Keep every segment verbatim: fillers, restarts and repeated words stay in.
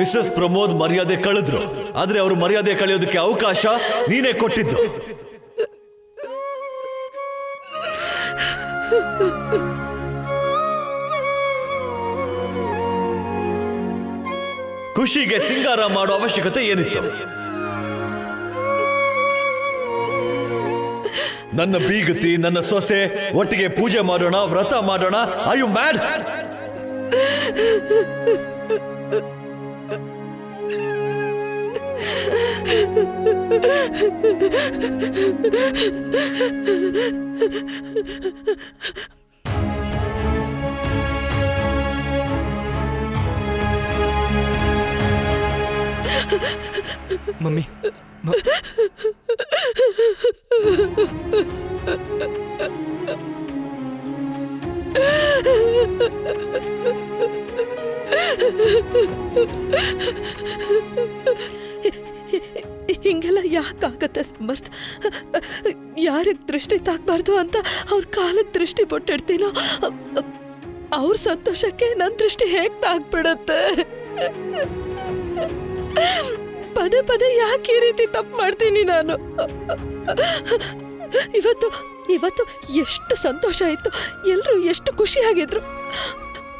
Mrs Pramod ಮರ್ಯಾದೆ ಕಳೆದ್ರು, ಆದ್ರೆ ಅವರು ಮರ್ಯಾದೆ ಕಳೆಯೋದಕ್ಕೆ ಅವಕಾಶ ನೀನೇ ಕೊಟ್ಟಿದ್ದು. ಖುಷಿಗೆ ಸಿಂಗಾರ ಮಾಡೋ ಅವಶ್ಯಕತೆ ಏನಿತ್ತು? ನನ್ನ ಬೀಗತಿ, ನನ್ನ ಸೊಸೆ ಒಟ್ಟಿಗೆ ಪೂಜೆ ಮಾಡೋಣ, ವ್ರತ ಮಾಡೋಣ. Are you mad? मम्मी, म... हिंगेल्ल याकागुत्ते समर्थ यारिगे दृष्टि तागबार्दु अंत अवर कालक्के दृष्टि बोट्टिड्तीनो अवर संतोषक्के नन्न दृष्टि हेगे तागबिडुत्ते. ಪದೇ ಪದೇ ಯಾಕೆ ಈ ರೀತಿ ತಪ್ಪು ಮಾಡ್ತೀನಿ ನಾನು? ಇವತ್ತು ಇವತ್ತು ಎಷ್ಟು ಸಂತೋಷ ಇತ್ತು, ಎಲ್ಲರೂ ಎಷ್ಟು ಖುಷಿಯಾಗಿದ್ರು,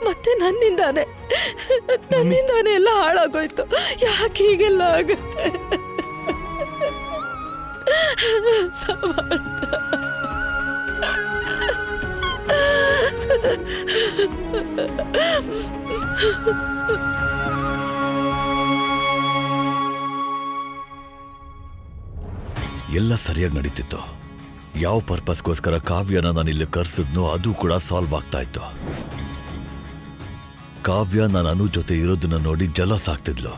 ಮತ್ತೆ ನನ್ನಿಂದಾನೆ ನನ್ನಿಂದಾನೆ ಎಲ್ಲ ಹಾಳಾಗೋಯ್ತು. ಯಾಕೆ ಹೀಗೆಲ್ಲ ಆಗುತ್ತೆ? ಸಮರ್ಥ, ಎಲ್ಲ ಸರಿಯಾಗಿ ನಡೀತಿತ್ತು. ಯಾವ ಪರ್ಪಸ್ಗೋಸ್ಕರ ಕಾವ್ಯನ ನಾನು ಇಲ್ಲಿ ಕರೆಸಿದ್ನೋ ಅದು ಕೂಡ ಸಾಲ್ವ್ ಆಗ್ತಾ ಇತ್ತು. ಕಾವ್ಯ ನಾನು ಅನು ಜೊತೆ ಇರೋದನ್ನ ನೋಡಿ ಜಲಸ್ ಆಗ್ತಿದ್ಲು,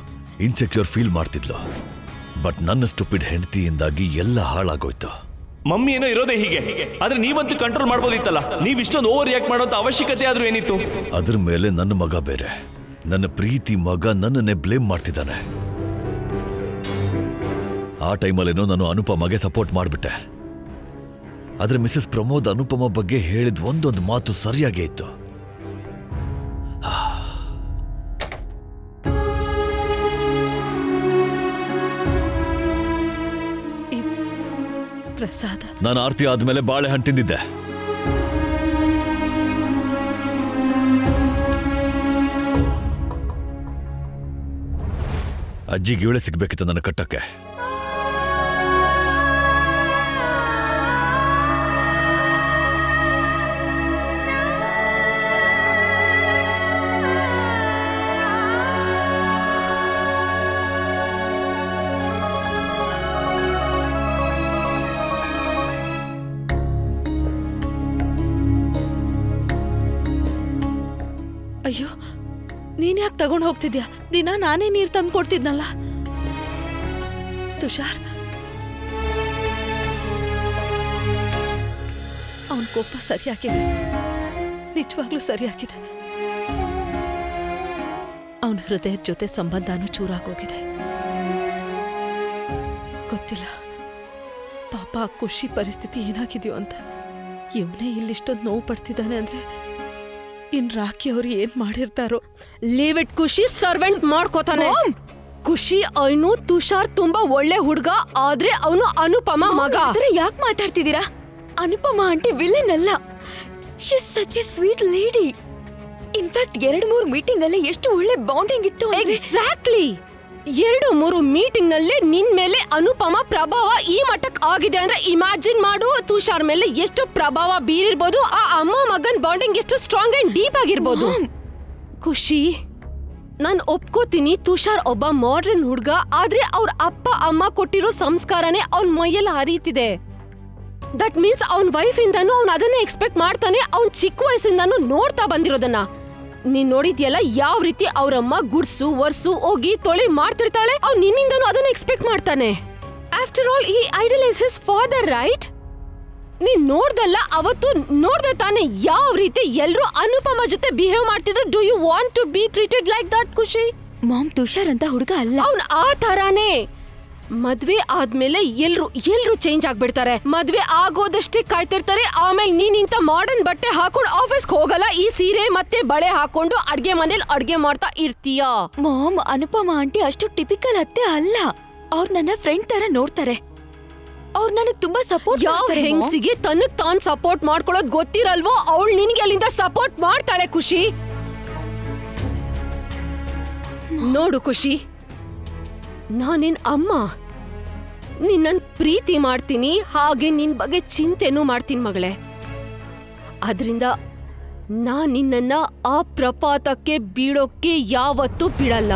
ಇನ್ಸೆಕ್ಯೂರ್ ಫೀಲ್ ಮಾಡ್ತಿದ್ಲು. ಬಟ್ ನನ್ನ ಸ್ಟುಪಿಡ್ ಹೆಂಡತಿಯಿಂದಾಗಿ ಎಲ್ಲ ಹಾಳಾಗೋಯ್ತು. ಮಮ್ಮಿ ಏನೋ ಇರೋದೇ ಹೀಗೆ, ಆದ್ರೆ ನೀವಂತೂ ಕಂಟ್ರೋಲ್ ಮಾಡ್ಬೋದಿತ್ತಲ್ಲ. ನೀವು ಇಷ್ಟೊಂದು ಓವರ್ ರಿಯಾಕ್ಟ್ ಮಾಡೋಂಥ ಅವಶ್ಯಕತೆ ಆದ್ರೂ ಏನಿತ್ತು? ಅದ್ರ ಮೇಲೆ ನನ್ನ ಮಗ ಬೇರೆ, ನನ್ನ ಪ್ರೀತಿ ಮಗ ನನ್ನನ್ನೇ ಬ್ಲೇಮ್ ಮಾಡ್ತಿದ್ದಾನೆ. ಆ ಟೈಮಲ್ಲೇನೋ ನಾನು ಅನುಪಮಗೆ ಸಪೋರ್ಟ್ ಮಾಡಿಬಿಟ್ಟೆ, ಆದರೆ ಮಿಸಸ್ ಪ್ರಮೋದ್ ಅನುಪಮ ಬಗ್ಗೆ ಹೇಳಿದ ಒಂದೊಂದು ಮಾತು ಸರಿಯಾಗೇ ಇತ್ತು. ಪ್ರಸಾದ, ನಾನು ಆರತಿ ಆದಮೇಲೆ ಬಾಳೆಹಣ್ಣು ತಿಂದಿದ್ದೆ. ಅಜ್ಜಿ ಗಿವಳೆ ಸಿಗಬೇಕಿತ್ತು ನನ್ನ ಕಟ್ಟಕ್ಕೆ. ಅಯ್ಯೋ, ನೀನ್ ಯಾಕೆ ತಗೊಂಡು ಹೋಗ್ತಿದ್ಯಾ? ದಿನ ನಾನೇ ನೀರು ತಂದು ಕೊಡ್ತಿದ್ನಲ್ಲ. ತುಷಾರ್ ಅವನ ಕೋಪ ಸರಿಯಾಗಿದೆ, ನಿಜವಾಗ್ಲೂ ಸರಿಯಾಗಿದೆ. ಅವನ ಹೃದಯದ ಜೊತೆ ಸಂಬಂಧನೂ ಚೂರಾಗೋಗಿದೆ. ಗೊತ್ತಿಲ್ಲ ಪಾಪ ಆ ಖುಷಿ ಪರಿಸ್ಥಿತಿ ಏನಾಗಿದೆಯೋ ಅಂತ. ಇವನೇ ಇಲ್ಲಿಷ್ಟೊಂದು ನೋವು ಪಡ್ತಿದ್ದಾನೆ ಅಂದ್ರೆ ಇನ್ ರಾಕಿ ಅವ್ರು ಏನ್ ಮಾಡಿರ್ತಾರೋ. ಲೀವ್ ಇಟ್, ಖುಷಿ ಸರ್ವೆಂಟ್ ಮಾಡ್ಕೋತಾನೆ. ಖುಷಿ ಅವನು ತುಷಾರ್ ತುಂಬಾ ಒಳ್ಳೆ ಹುಡುಗ, ಆದ್ರೆ ಅವನು ಅನುಪಮ ಮಗ. ಯಾಕೆ ಮಾತಾಡ್ತಿದ್ದೀರಾ? ಅನುಪಮ ಆಂಟಿ ವಿಲನ್ ಅಲ್ಲ, she is such a sweet lady. In fact ಎರಡು ಮೂರು ಮೀಟಿಂಗ್ ಅಲ್ಲಿ ಎಷ್ಟು ಒಳ್ಳೆ ಬಾಂಡಿಂಗ್ ಇತ್ತು. ಎಕ್ಸಾಕ್ಟ್ಲಿ, ಎರಡು ಮೂರು ಮೀಟಿಂಗ್ ನಲ್ಲಿ ನಿನ್ ಮೇಲೆ ಅನುಪಮ ಪ್ರಭಾವ ಈ ಮಟ್ಟಕ್ ಆಗಿದೆ ಅಂದ್ರೆ ಇಮ್ಯಾಜಿನ್ ಮಾಡು ತುಷಾರ್ ಮೇಲೆ ಎಷ್ಟು ಪ್ರಭಾವ ಬೀರಿರ್ಬೋದು. ಆ ಅಮ್ಮ ಮಗನ್ ಬಾಂಡಿಂಗ್ ಎಷ್ಟು ಸ್ಟ್ರಾಂಗ್ ಅಂಡ್ ಡೀಪ್ ಆಗಿರ್ಬೋದು. ಖುಷಿ, ನಾನ್ ಒಪ್ಕೋತೀನಿ ತುಷಾರ್ ಒಬ್ಬ ಮಾಡರ್ನ್ ಹುಡ್ಗ, ಆದ್ರೆ ಅವ್ರ ಅಪ್ಪ ಅಮ್ಮ ಕೊಟ್ಟಿರೋ ಸಂಸ್ಕಾರನೇ ಅವ್ನ ಮೈಯಲ್ಲಿ ಹರಿಯುತ್ತಿದೆ. ದಟ್ ಮೀನ್ಸ್ ಅವ್ನ ವೈಫ್ ಇಂದಾನು ಅವ್ನ ಅದನ್ನೇ ಎಕ್ಸ್ಪೆಕ್ಟ್ ಮಾಡ್ತಾನೆ, ಅವ್ನ ಚಿಕ್ಕ ವಯಸ್ಸಿಂದಾನು ನೋಡ್ತಾ ಬಂದಿರೋದನ್ನ. ನೀನ್ ನೋಡಿದ್ಯಲ್ಲ ಯಾವ ರೀತಿ ಅವರಮ್ಮ ಗುಡ್ಸು ವರ್ಸು ಹೋಗಿ ತೊಳಿ ಮಾಡ್ತಿರ್ತಾಳೆ. ಅವ್ ನಿನ್ನಿಂದನೂ ಅದನ್ನ ಎಕ್ಸ್ಪೆಕ್ಟ್ ಮಾಡ್ತಾನೆ. After all he idolise his father, right? ನೀನ್ ನೋಡ್ದಲ್ಲ ಅವತ್ತು, ನೋಡ್ದೆ ತಾನೆ ಯಾವ ರೀತಿ ಎಲ್ರು ಅನುಪಮ ಜೊತೆ ಬಿಹೇವ್ ಮಾಡ್ತಿದ್ರು. Do you want to be treated like that Khushi? Mom, Tushar ಅಂತ ಹುಡುಗ ಅಲ್ಲ, ಅವ್ನ್ ಆ ತರಾನೇ. मद्वे आदमेले एल्रू एल्रू चेंज आगिबिडतारे मद्वे आगोदष्टे काय्तिर्तारे आमेले नीनिंत मॉडर्न बट्टे हाकोंड आफीस्गे होगल्ल ई सीरे मत्ते बळे हाकोंड अडुगे मनेयल्ली अडुगे माड्ता इर्तीया मॉम अनुपमा आंटी अष्टु टिपिकल अत्ते अल्ल अवरु नन्न फ्रेंड तारा नोड्तारे अवरु ननगे तुंबा सपोर्ट माड्तारे याव हेंगसिगे तनगे तानु सपोर्ट माड्कोळ्ळोदु गोत्तिरल्वो अवळु निनगे अल्लिंद सपोर्ट माड्ताळे खुशी नोडु खुशी नानेन अम्मा निन्न प्रीति मार्तीनी हागे निन्न बगे चिंतेनू मार्तीनी मगळे अदरिंद नानु निन्नन्न आ प्रपातक्के बीडोक्के यावत्तू बिडल्ल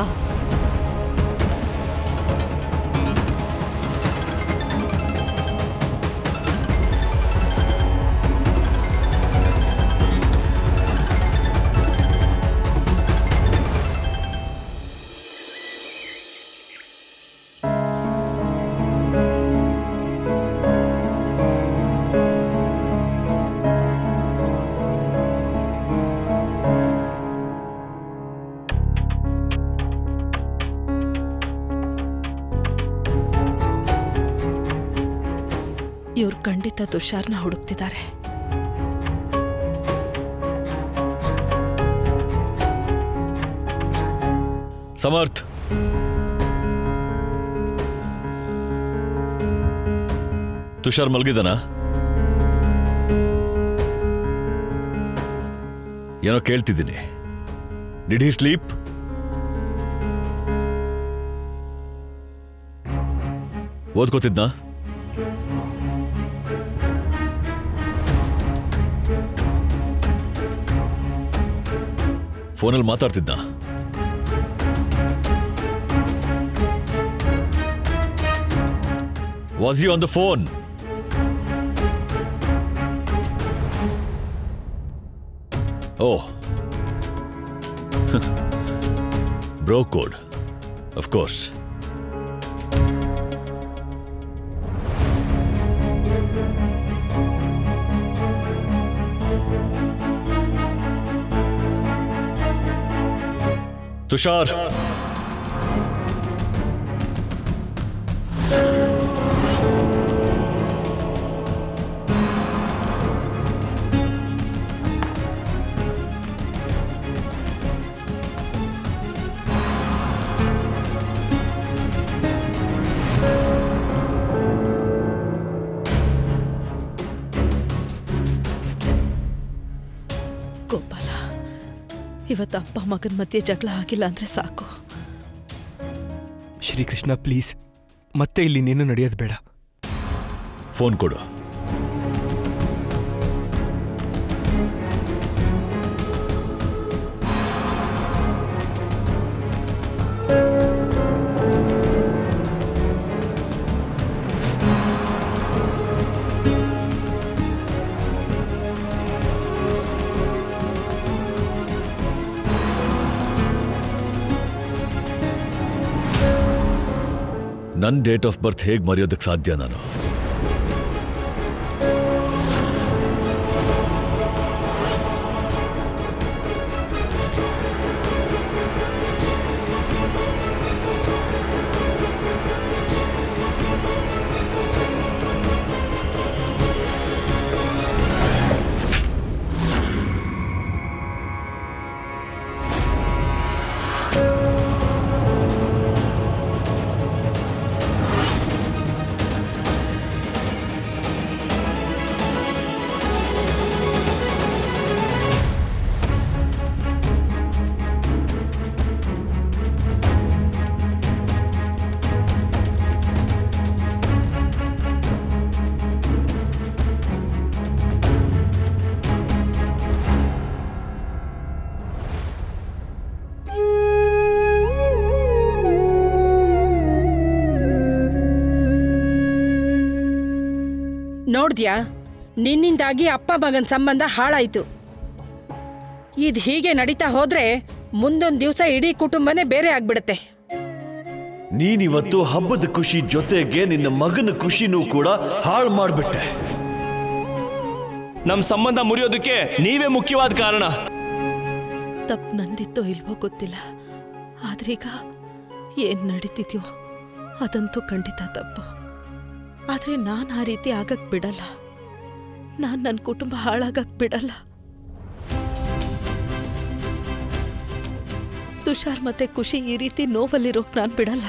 ಇವರು ಖಂಡಿತ ತುಷಾರ್ನ ಹುಡುಕ್ತಿದ್ದಾರೆ. ಸಮರ್ಥ ತುಷಾರ್ ಮಲಗಿದಾನಾ? ಏನೋ ಕೇಳ್ತಿದ್ದೀನಿ. Did he sleep? ಓದ್ಕೋತಿದ್ನಾ? ಫೋನಲ್ಲಿ ಮಾತಾಡ್ತಿದ್ದ? Was he on the phone? Oh. Bro code. Of course. Tushar ಇವತ್ತು ಅಪ್ಪ ಮಗನ ಮಧ್ಯೆ ಜಗಳ ಆಗಿಲ್ಲ ಅಂದ್ರೆ ಸಾಕು. ಶ್ರೀಕೃಷ್ಣ ಪ್ಲೀಸ್ ಮತ್ತೆ ಇಲ್ಲಿ ನೀನು ನಡೆಯೋದು ಬೇಡ. ಫೋನ್ ಕೊಡು. ನನ್ನ ಡೇಟ್ ಆಫ್ ಬರ್ತ್ ಹೇಗೆ ಮರೆಯೋದಕ್ಕೆ ಸಾಧ್ಯ ನಾನು? ನೋಡ್ದ್ಯಾ, ನಿನ್ನಿಂದಾಗಿ ಅಪ್ಪ ಮಗನ ಸಂಬಂಧ ಹಾಳಾಯ್ತು. ಇದು ಹೀಗೆ ನಡೀತಾ ಹೋದ್ರೆ ಮುಂದೊಂದು ದಿವಸ ಇಡೀ ಕುಟುಂಬನೇ ಬೇರೆ ಆಗ್ಬಿಡುತ್ತೆ. ನೀನಿವತ್ತು ಹಬ್ಬದ ಖುಷಿ ಜೊತೆಗೆ ನಿನ್ನ ಮಗನ ಖುಷಿನೂ ಕೂಡ ಹಾಳು ಮಾಡ್ಬಿಟ್ಟೆ. ನಮ್ಮ ಸಂಬಂಧ ಮುರಿಯೋದಕ್ಕೆ ನೀವೇ ಮುಖ್ಯವಾದ ಕಾರಣ. ತಪ್ಪು ನಂದಿತ್ತೋ ಇಲ್ವೋ ಗೊತ್ತಿಲ್ಲ, ಆದ್ರೀಗ ಏನ್ ನಡೀತಿದ್ಯೋ ಅದಂತೂ ಖಂಡಿತ ತಪ್ಪು. ಆದರೆ ನಾನು ಆ ರೀತಿ ಆಗಕ್ಕೆ ಬಿಡಲ್ಲ. ನಾನು ನನ್ನ ಕುಟುಂಬ ಹಾಳಾಗಕ್ಕೆ ಬಿಡಲ್ಲ. ತುಷಾರ್ ಮತ್ತೆ ಖುಷಿ ಈ ರೀತಿ ನೋವಲ್ಲಿರೋಕೆ ನಾನು ಬಿಡಲ್ಲ.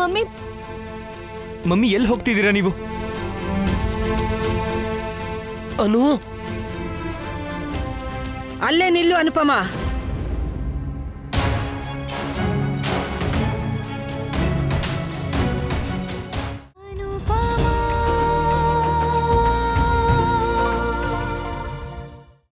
ಮಮ್ಮಿ ಮಮ್ಮಿ ಎಲ್ಲಿ ಹೋಗ್ತಿದ್ದೀರಾ ನೀವು? ಅನು ಅಲ್ಲೇ ನಿಲ್ಲು ಅನುಪಮಾ.